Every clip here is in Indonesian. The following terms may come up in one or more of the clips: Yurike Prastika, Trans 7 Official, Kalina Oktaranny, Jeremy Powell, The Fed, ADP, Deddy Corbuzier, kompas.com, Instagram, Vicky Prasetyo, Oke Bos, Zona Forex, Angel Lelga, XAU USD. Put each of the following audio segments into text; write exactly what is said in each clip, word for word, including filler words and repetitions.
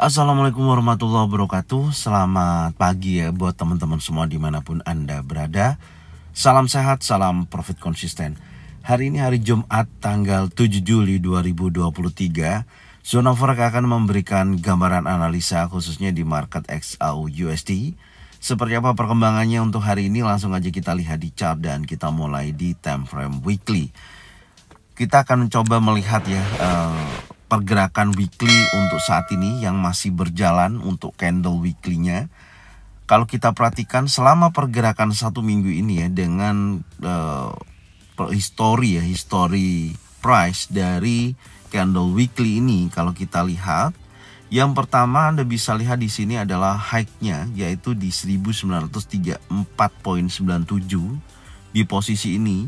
Assalamualaikum warahmatullahi wabarakatuh. Selamat pagi ya buat teman-teman semua dimanapun Anda berada. Salam sehat, salam profit konsisten. Hari ini hari Jumat tanggal tujuh Juli dua ribu dua puluh tiga. Zona Forex akan memberikan gambaran analisa khususnya di market X A U U S D. Seperti apa perkembangannya untuk hari ini, langsung aja kita lihat di chart dan kita mulai di time frame weekly. Kita akan coba melihat ya uh, pergerakan weekly untuk saat ini yang masih berjalan untuk candle weekly-nya. Kalau kita perhatikan selama pergerakan satu minggu ini ya, dengan uh, history ya, history price dari candle weekly ini, kalau kita lihat, yang pertama Anda bisa lihat di sini adalah high-nya, yaitu di seribu sembilan ratus tiga puluh empat koma sembilan tujuh di posisi ini,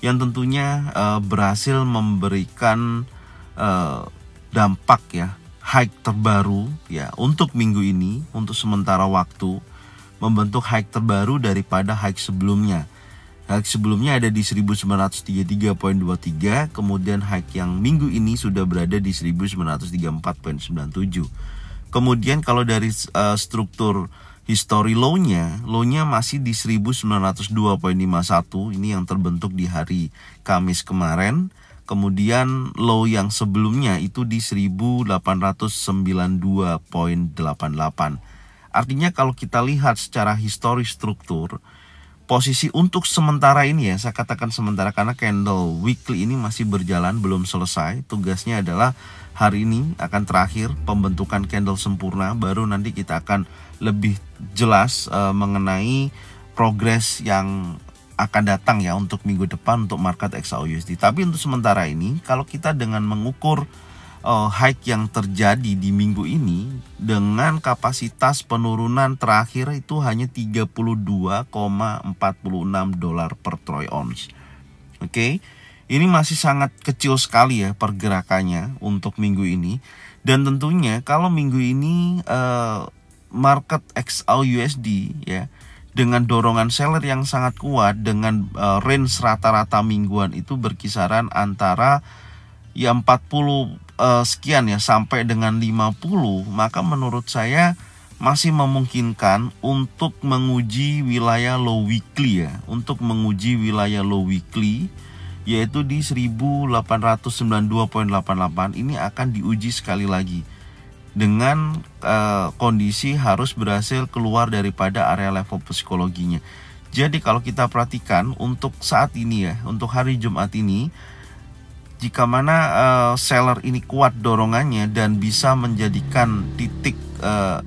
yang tentunya uh, berhasil memberikan Uh, dampak ya, hike terbaru ya untuk minggu ini, untuk sementara waktu membentuk hike terbaru daripada hike sebelumnya. Hike sebelumnya ada di seribu sembilan ratus tiga puluh tiga koma dua tiga, kemudian hike yang minggu ini sudah berada di seribu sembilan ratus tiga puluh empat koma sembilan tujuh. Kemudian kalau dari uh, struktur history low-nya, low-nya masih di seribu sembilan ratus dua koma lima satu, ini yang terbentuk di hari Kamis kemarin. Kemudian low yang sebelumnya itu di seribu delapan ratus sembilan puluh dua koma delapan delapan. Artinya kalau kita lihat secara histori struktur, posisi untuk sementara ini ya, saya katakan sementara karena candle weekly ini masih berjalan, belum selesai. Tugasnya adalah hari ini akan terakhir pembentukan candle sempurna, baru nanti kita akan lebih jelas uh, mengenai progres yang akan datang ya untuk minggu depan untuk market X A U U S D. Tapi untuk sementara ini, kalau kita dengan mengukur uh, hike yang terjadi di minggu ini dengan kapasitas penurunan terakhir itu hanya tiga puluh dua koma empat enam dolar per troy ounce. Oke, okay? Ini masih sangat kecil sekali ya pergerakannya untuk minggu ini. Dan tentunya kalau minggu ini uh, market X A U U S D ya, dengan dorongan seller yang sangat kuat, dengan uh, range rata-rata mingguan itu berkisaran antara ya empat puluh uh, sekian ya sampai dengan lima puluh, maka menurut saya masih memungkinkan untuk menguji wilayah low weekly ya, untuk menguji wilayah low weekly yaitu di seribu delapan ratus sembilan puluh dua koma delapan delapan. Ini akan diuji sekali lagi dengan uh, kondisi harus berhasil keluar daripada area level psikologinya. Jadi kalau kita perhatikan untuk saat ini ya, untuk hari Jumat ini, jika mana uh, seller ini kuat dorongannya dan bisa menjadikan titik uh,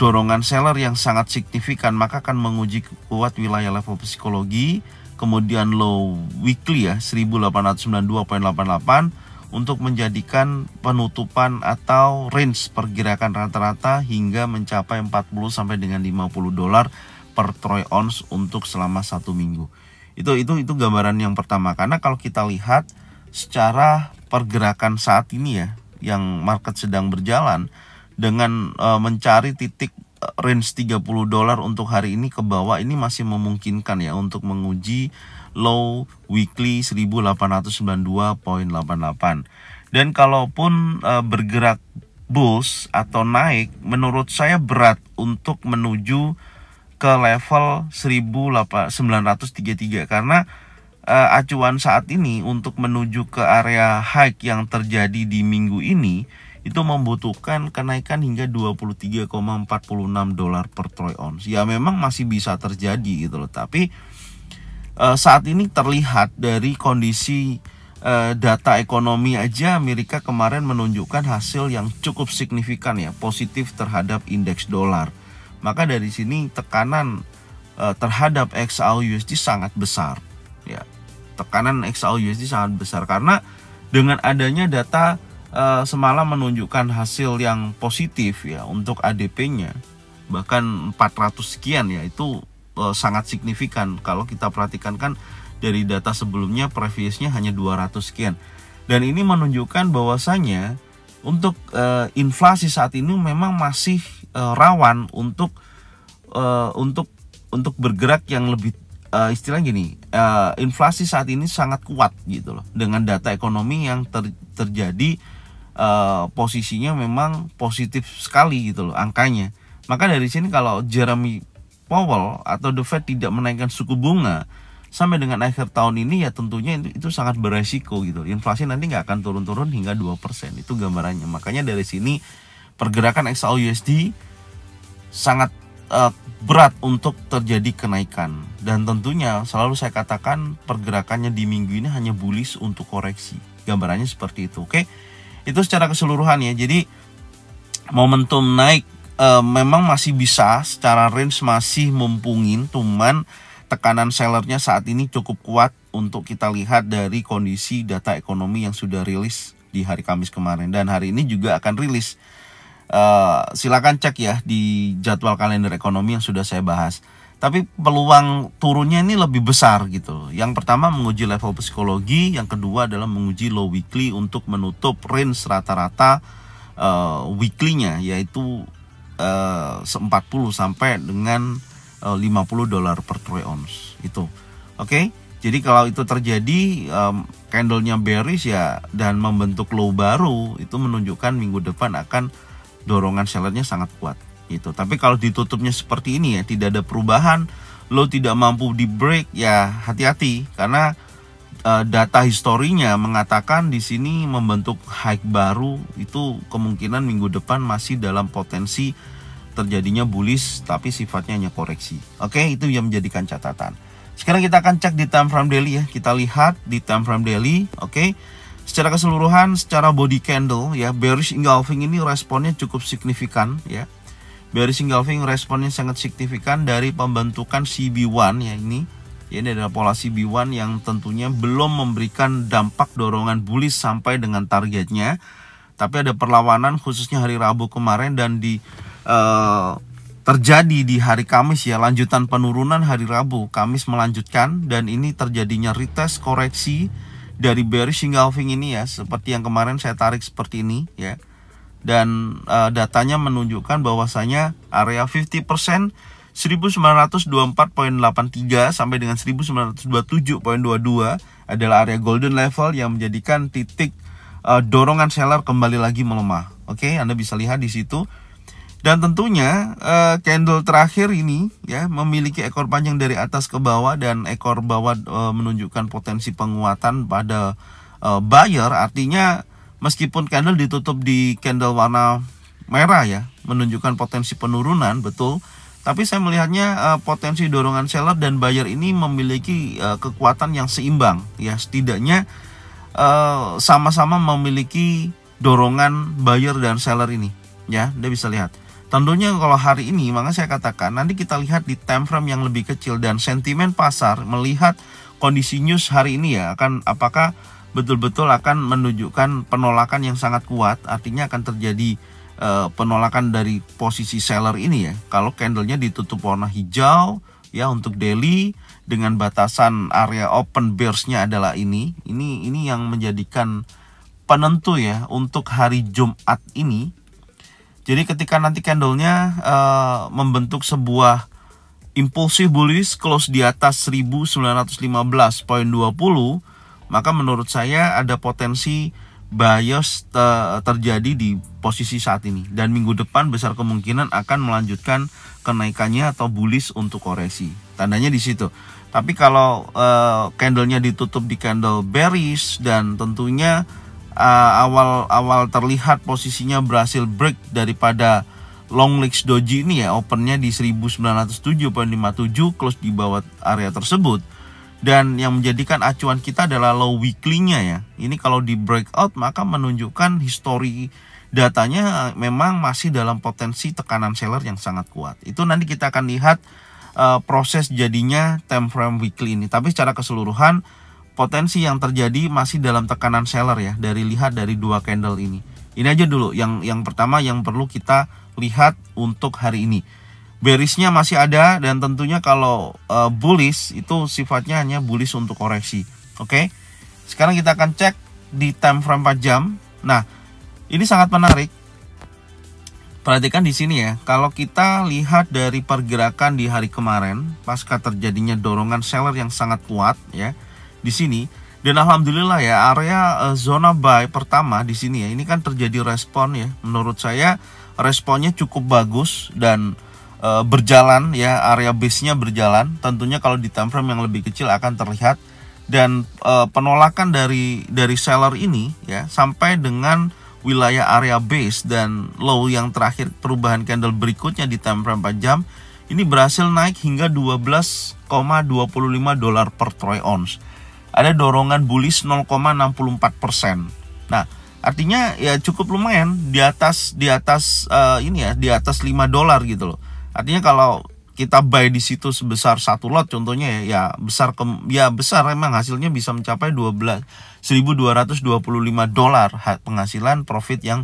dorongan seller yang sangat signifikan, maka akan menguji kuat wilayah level psikologi, kemudian low weekly ya seribu delapan ratus sembilan puluh dua koma delapan delapan untuk menjadikan penutupan atau range pergerakan rata-rata hingga mencapai empat puluh sampai dengan lima puluh dolar per troy ounce untuk selama satu minggu. Itu itu itu gambaran yang pertama, karena kalau kita lihat secara pergerakan saat ini ya yang market sedang berjalan dengan e, mencari titik range tiga puluh dolar untuk hari ini ke bawah, ini masih memungkinkan ya untuk menguji low weekly seribu delapan ratus sembilan puluh dua koma delapan delapan. Dan kalaupun e, bergerak bulls atau naik, menurut saya berat untuk menuju ke level seribu sembilan ratus tiga puluh tiga, karena e, acuan saat ini untuk menuju ke area high yang terjadi di minggu ini itu membutuhkan kenaikan hingga dua puluh tiga koma empat enam dolar per troy ounce. Ya memang masih bisa terjadi gitu loh, tapi saat ini terlihat dari kondisi data ekonomi aja, Amerika kemarin menunjukkan hasil yang cukup signifikan ya, positif terhadap indeks dolar. Maka dari sini tekanan terhadap X A U U S D sangat besar ya. Tekanan X A U U S D sangat besar karena dengan adanya data semalam menunjukkan hasil yang positif ya untuk A D P-nya bahkan empat ratus sekian ya, itu sangat signifikan. Kalau kita perhatikan kan dari data sebelumnya previousnya hanya dua ratus sekian, dan ini menunjukkan bahwasanya untuk uh, inflasi saat ini memang masih uh, rawan untuk uh, untuk untuk bergerak yang lebih uh, istilah gini, uh, inflasi saat ini sangat kuat gitu loh dengan data ekonomi yang ter, terjadi uh, posisinya memang positif sekali gitu loh angkanya. Maka dari sini kalau Jeremy Powell atau The Fed tidak menaikkan suku bunga sampai dengan akhir tahun ini, ya tentunya itu, itu sangat beresiko gitu. Inflasi nanti nggak akan turun-turun hingga dua persen, itu gambarannya. Makanya dari sini pergerakan X A U U S D sangat uh, berat untuk terjadi kenaikan. Dan tentunya selalu saya katakan pergerakannya di minggu ini hanya bullish untuk koreksi. Gambarannya seperti itu. Oke, itu secara keseluruhan ya. Jadi momentum naik uh, memang masih bisa, secara range masih mumpungin, cuman tekanan sellernya saat ini cukup kuat untuk kita lihat dari kondisi data ekonomi yang sudah rilis di hari Kamis kemarin, dan hari ini juga akan rilis. Uh, silakan cek ya di jadwal kalender ekonomi yang sudah saya bahas. Tapi peluang turunnya ini lebih besar gitu. Yang pertama menguji level psikologi, yang kedua adalah menguji low weekly untuk menutup range rata-rata uh, weekly-nya, yaitu uh, empat puluh sampai dengan lima puluh dolar per troy ounce itu. Oke, okay? Jadi kalau itu terjadi um, candlenya bearish ya dan membentuk low baru, itu menunjukkan minggu depan akan dorongan sellernya sangat kuat gitu. Tapi kalau ditutupnya seperti ini ya, tidak ada perubahan, low tidak mampu di break ya, hati-hati karena uh, data historinya mengatakan di sini membentuk high baru, itu kemungkinan minggu depan masih dalam potensi terjadinya bullish tapi sifatnya hanya koreksi. Oke, itu yang menjadikan catatan. Sekarang kita akan cek di time frame daily ya. Kita lihat di time frame daily. Oke, secara keseluruhan, secara body candle ya, bearish engulfing ini responnya cukup signifikan ya. Bearish engulfing responnya sangat signifikan dari pembentukan C B satu ya ini. Ya, ini adalah pola C B satu yang tentunya belum memberikan dampak dorongan bullish sampai dengan targetnya. Tapi ada perlawanan khususnya hari Rabu kemarin dan di Uh, terjadi di hari Kamis ya, lanjutan penurunan hari Rabu, Kamis melanjutkan, dan ini terjadinya retest koreksi dari bearish engulfing ini ya, seperti yang kemarin saya tarik seperti ini ya. Dan uh, datanya menunjukkan bahwasanya area lima puluh persen seribu sembilan ratus dua puluh empat koma delapan tiga sampai dengan seribu sembilan ratus dua puluh tujuh koma dua dua adalah area golden level yang menjadikan titik uh, dorongan seller kembali lagi melemah. Oke, Anda bisa lihat di situ. Dan tentunya uh, candle terakhir ini ya memiliki ekor panjang dari atas ke bawah, dan ekor bawah uh, menunjukkan potensi penguatan pada uh, buyer. Artinya meskipun candle ditutup di candle warna merah ya, menunjukkan potensi penurunan betul, tapi saya melihatnya uh, potensi dorongan seller dan buyer ini memiliki uh, kekuatan yang seimbang ya, setidaknya sama-sama uh, memiliki dorongan buyer dan seller ini ya. Anda bisa lihat tentunya kalau hari ini, maka saya katakan nanti kita lihat di time frame yang lebih kecil, dan sentimen pasar melihat kondisi news hari ini ya, akan apakah betul-betul akan menunjukkan penolakan yang sangat kuat. Artinya akan terjadi e, penolakan dari posisi seller ini ya, kalau candlenya ditutup warna hijau ya untuk daily dengan batasan area open bearsnya adalah ini. Ini ini yang menjadikan penentu ya untuk hari Jumat ini. Jadi ketika nanti candlenya uh, membentuk sebuah impulsif bullish close di atas seribu sembilan ratus lima belas koma dua nol, maka menurut saya ada potensi bias ter terjadi di posisi saat ini, dan minggu depan besar kemungkinan akan melanjutkan kenaikannya atau bullish untuk koreksi. Tandanya di situ. Tapi kalau uh, candlenya ditutup di candle bearish dan tentunya awal-awal uh, terlihat posisinya berhasil break daripada long legs doji ini ya, opennya di seribu sembilan ratus tujuh koma lima tujuh, close di bawah area tersebut, dan yang menjadikan acuan kita adalah low weekly-nya ya. Ini kalau di breakout maka menunjukkan histori datanya memang masih dalam potensi tekanan seller yang sangat kuat. Itu nanti kita akan lihat uh, proses jadinya time frame weekly ini. Tapi secara keseluruhan potensi yang terjadi masih dalam tekanan seller ya, dari lihat dari dua candle ini. Ini aja dulu yang yang pertama yang perlu kita lihat untuk hari ini. Bearishnya masih ada, dan tentunya kalau uh, bullish itu sifatnya hanya bullish untuk koreksi. Oke, sekarang kita akan cek di time frame empat jam. Nah, ini sangat menarik. Perhatikan di sini ya, kalau kita lihat dari pergerakan di hari kemarin pasca terjadinya dorongan seller yang sangat kuat ya. Di sini Dan alhamdulillah ya, area zona buy pertama di sini ya, ini kan terjadi respon ya. Menurut saya responnya cukup bagus dan e, berjalan ya, area base-nya berjalan. Tentunya kalau di time frame yang lebih kecil akan terlihat. Dan e, penolakan dari dari seller ini ya sampai dengan wilayah area base dan low yang terakhir perubahan candle berikutnya di time frame empat jam ini berhasil naik hingga dua belas koma dua lima dolar per troy ounce. Ada dorongan bullish nol koma enam empat persen. Nah, artinya ya cukup lumayan di atas di atas uh, ini ya, di atas lima dolar gitu loh. Artinya kalau kita buy di situ sebesar satu lot contohnya ya, ya besar ke, ya besar memang hasilnya bisa mencapai dua belas ribu dua ratus dua puluh lima dolar penghasilan profit yang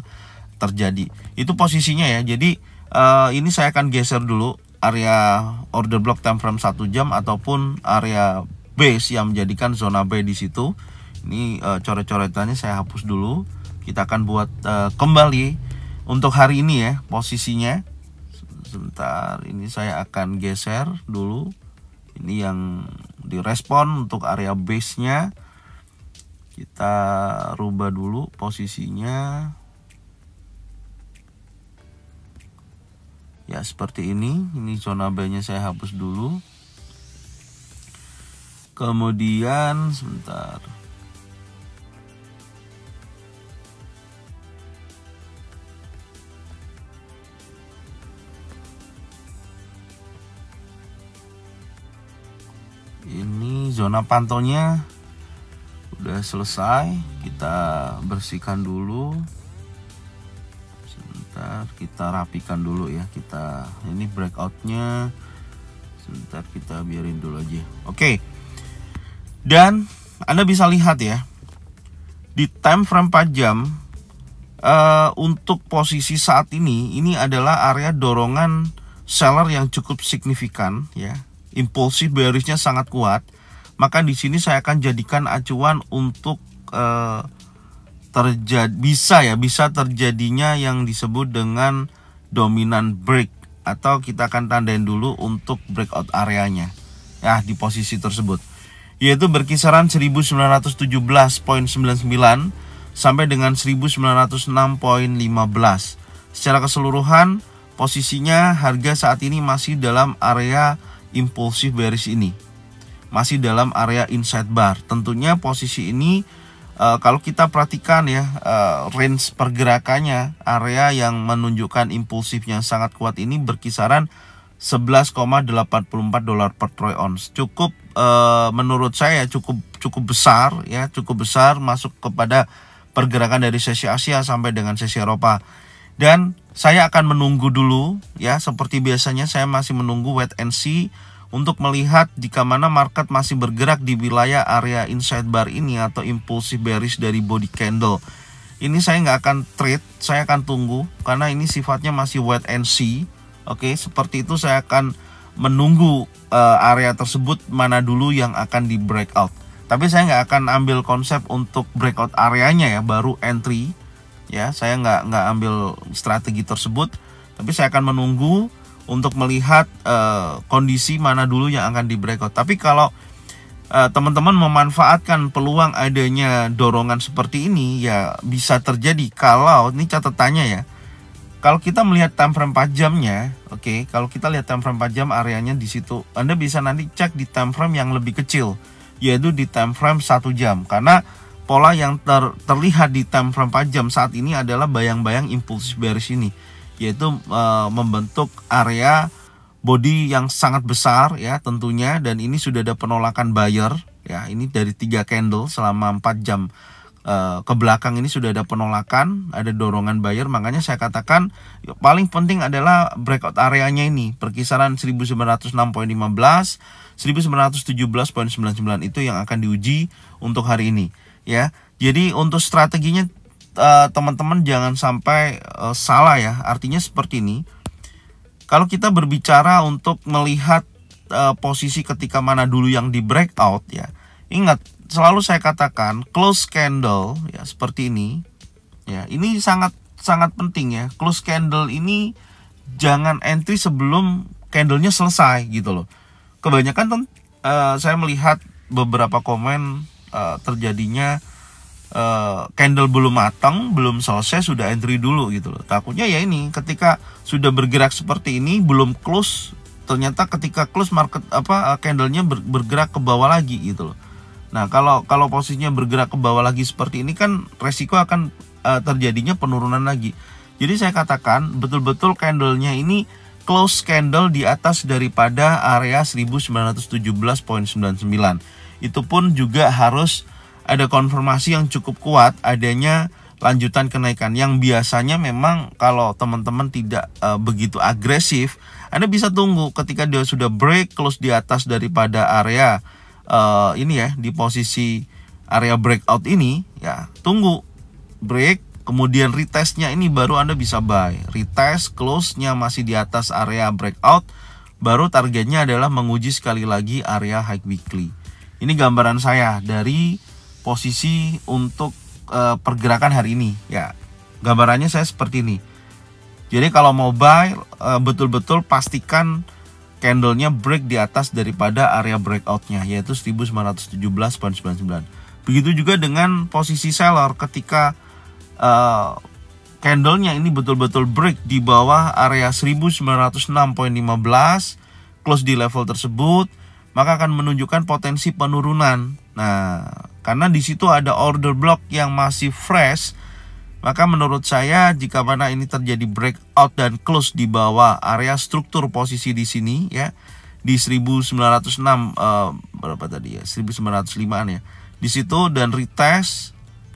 terjadi. Itu posisinya ya. Jadi uh, ini saya akan geser dulu area order block time frame satu jam ataupun area base yang menjadikan zona B di situ. Ini e, coret-coretannya saya hapus dulu. Kita akan buat e, kembali untuk hari ini ya posisinya. Sebentar, ini saya akan geser dulu. Ini yang direspon untuk area base-nya. Kita rubah dulu posisinya. Ya seperti ini. Ini zona B-nya saya hapus dulu. Kemudian sebentar, ini zona pantonya udah selesai, kita bersihkan dulu. Sebentar, kita rapikan dulu ya. Kita ini breakoutnya, sebentar kita biarin dulu aja. Oke. Dan Anda bisa lihat ya, di time frame empat jam uh, untuk posisi saat ini, ini adalah area dorongan seller yang cukup signifikan ya. Impulsif bearish-nya sangat kuat. Maka di sini saya akan jadikan acuan untuk uh, terjadi bisa ya, bisa terjadinya yang disebut dengan dominan break, atau kita akan tandain dulu untuk breakout areanya. Ya, di posisi tersebut, yaitu berkisaran seribu sembilan ratus tujuh belas koma sembilan sembilan sampai dengan seribu sembilan ratus enam koma lima belas. Secara keseluruhan, posisinya harga saat ini masih dalam area impulsif bearish ini. Masih dalam area inside bar. Tentunya posisi ini e, kalau kita perhatikan ya, e, range pergerakannya, area yang menunjukkan impulsifnya sangat kuat ini berkisaran sebelas koma delapan empat dolar per troy ounce. Cukup e, menurut saya cukup cukup besar ya, cukup besar masuk kepada pergerakan dari sesi Asia sampai dengan sesi Eropa. Dan saya akan menunggu dulu ya, seperti biasanya saya masih menunggu wait and see untuk melihat jika mana market masih bergerak di wilayah area inside bar ini atau impulsive bearish dari body candle. Ini saya nggak akan trade, saya akan tunggu karena ini sifatnya masih wait and see. Oke, seperti itu saya akan menunggu uh, area tersebut mana dulu yang akan di breakout. Tapi saya nggak akan ambil konsep untuk breakout areanya ya, baru entry. Ya, saya nggak nggak ambil strategi tersebut. Tapi saya akan menunggu untuk melihat uh, kondisi mana dulu yang akan di breakout. Tapi kalau teman-teman uh, memanfaatkan peluang adanya dorongan seperti ini, ya bisa terjadi. Kalau ini catatannya ya. Kalau kita melihat time frame empat jamnya, oke, okay, kalau kita lihat time frame empat jam areanya di situ, Anda bisa nanti cek di time frame yang lebih kecil, yaitu di time frame satu jam. Karena pola yang ter, terlihat di time frame empat jam saat ini adalah bayang-bayang impulsif bearish ini, yaitu e, membentuk area body yang sangat besar ya tentunya, dan ini sudah ada penolakan buyer ya, ini dari tiga candle selama empat jam. Ke belakang ini sudah ada penolakan, ada dorongan buyer. Makanya saya katakan paling penting adalah breakout areanya ini perkisaran seribu sembilan ratus enam koma lima belas, seribu sembilan ratus tujuh belas koma sembilan sembilan, itu yang akan diuji untuk hari ini ya. Jadi untuk strateginya teman-teman jangan sampai salah ya. Artinya seperti ini. Kalau kita berbicara untuk melihat posisi ketika mana dulu yang di breakout ya, ingat selalu saya katakan close candle ya seperti ini ya, ini sangat sangat penting ya. Close candle ini jangan entry sebelum candlenya selesai gitu loh. Kebanyakan uh, saya melihat beberapa komen uh, terjadinya uh, candle belum matang, belum selesai sudah entry dulu gitu loh. Takutnya ya ini ketika sudah bergerak seperti ini belum close, ternyata ketika close market apa candlenya ber, bergerak ke bawah lagi gitu loh. Nah, kalau kalau posisinya bergerak ke bawah lagi seperti ini kan resiko akan uh, terjadinya penurunan lagi. Jadi saya katakan betul-betul candlenya ini close candle di atas daripada area seribu sembilan ratus tujuh belas koma sembilan sembilan. Itu pun juga harus ada konfirmasi yang cukup kuat adanya lanjutan kenaikan yang biasanya memang kalau teman-teman tidak uh, begitu agresif, Anda bisa tunggu ketika dia sudah break close di atas daripada area Uh, ini ya, di posisi area breakout ini ya, tunggu break kemudian retestnya ini baru Anda bisa buy. Retest close-nya masih di atas area breakout, baru targetnya adalah menguji sekali lagi area high weekly. Ini gambaran saya dari posisi untuk uh, pergerakan hari ini ya. Gambarannya saya seperti ini. Jadi kalau mau buy betul-betul uh, pastikan candlenya break di atas daripada area breakoutnya yaitu seribu sembilan ratus tujuh belas koma sembilan sembilan. Begitu juga dengan posisi seller ketika uh, candlenya ini betul-betul break di bawah area seribu sembilan ratus enam koma lima belas, close di level tersebut, maka akan menunjukkan potensi penurunan. Nah, karena di situ ada order block yang masih fresh, maka menurut saya jika mana ini terjadi breakout dan close di bawah area struktur posisi di sini ya, di seribu sembilan ratus enam eh, berapa tadi ya, seribu sembilan ratus lima-an ya. Di situ dan retest,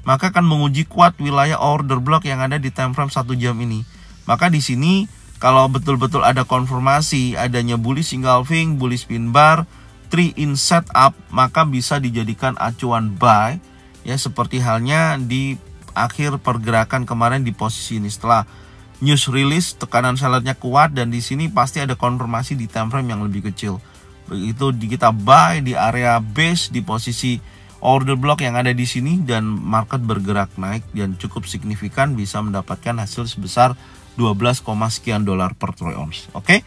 maka akan menguji kuat wilayah order block yang ada di time frame satu jam ini. Maka di sini kalau betul-betul ada konfirmasi adanya bullish engulfing, bullish pin bar, three in setup, maka bisa dijadikan acuan buy ya, seperti halnya di akhir pergerakan kemarin di posisi ini setelah news release tekanan sellernya kuat dan di sini pasti ada konfirmasi di time frame yang lebih kecil. Begitu kita buy di area base di posisi order block yang ada di sini dan market bergerak naik dan cukup signifikan bisa mendapatkan hasil sebesar dua belas sekian dolar per troy ounce. Oke,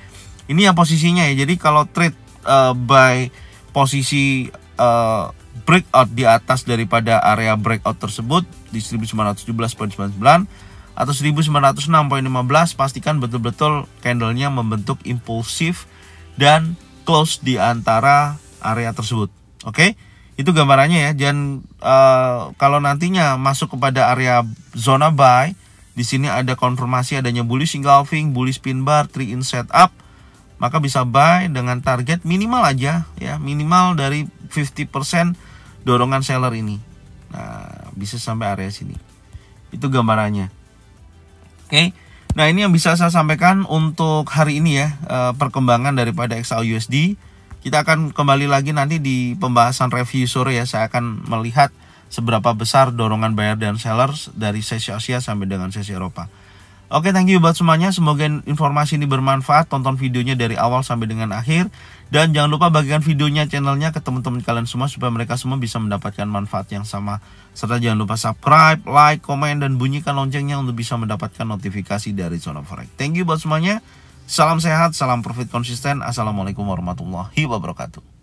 ini ya posisinya ya. Jadi kalau trade uh, by posisi uh, breakout di atas daripada area breakout tersebut di seribu sembilan ratus tujuh belas koma sembilan sembilan atau seribu sembilan ratus enam koma lima belas, pastikan betul-betul candlenya membentuk impulsif dan close di antara area tersebut. Oke, itu gambarannya ya. Dan uh, kalau nantinya masuk kepada area zona buy, di sini ada konfirmasi adanya bullish engulfing, bullish pin bar, three in setup, maka bisa buy dengan target minimal aja ya, minimal dari lima puluh persen dorongan seller ini. Nah, bisa sampai area sini. Itu gambarannya. Oke. Nah, ini yang bisa saya sampaikan untuk hari ini ya, perkembangan daripada X A U U S D. Kita akan kembali lagi nanti di pembahasan review sore ya. Saya akan melihat seberapa besar dorongan buyer dan seller dari sesi Asia sampai dengan sesi Eropa. Oke, okay, thank you buat semuanya. Semoga informasi ini bermanfaat. Tonton videonya dari awal sampai dengan akhir. Dan jangan lupa bagikan videonya, channelnya ke teman-teman kalian semua supaya mereka semua bisa mendapatkan manfaat yang sama. Serta jangan lupa subscribe, like, komen, dan bunyikan loncengnya untuk bisa mendapatkan notifikasi dari Zona Forex. Thank you buat semuanya. Salam sehat, salam profit konsisten. Assalamualaikum warahmatullahi wabarakatuh.